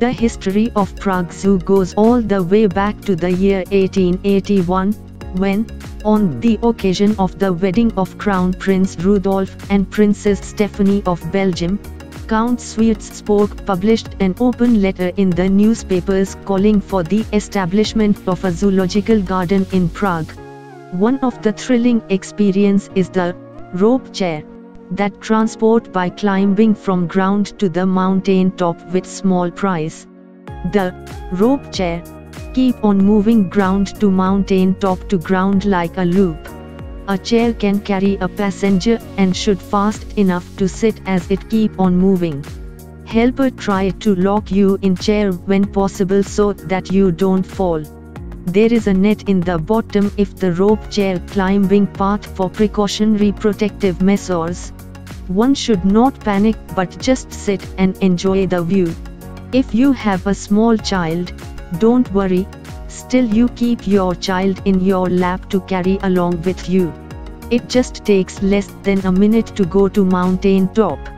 The history of Prague Zoo goes all the way back to the year 1881, when, on the occasion of the wedding of Crown Prince Rudolf and Princess Stephanie of Belgium, Count Swietz published an open letter in the newspapers calling for the establishment of a zoological garden in Prague. One of the thrilling experiences is the rope chair that transport by climbing from ground to the mountain top with small prize. The rope chair keep on moving ground to mountain top to ground like a loop. A chair can carry a passenger and should fast enough to sit as it keep on moving. Helper try to lock you in chair when possible so that you don't fall. There is a net in the bottom if the rope chair climbing path for precautionary protective measures. One should not panic but just sit and enjoy the view. If you have a small child, don't worry. Still you keep your child in your lap to carry along with you. It just takes less than a minute to go to mountain top.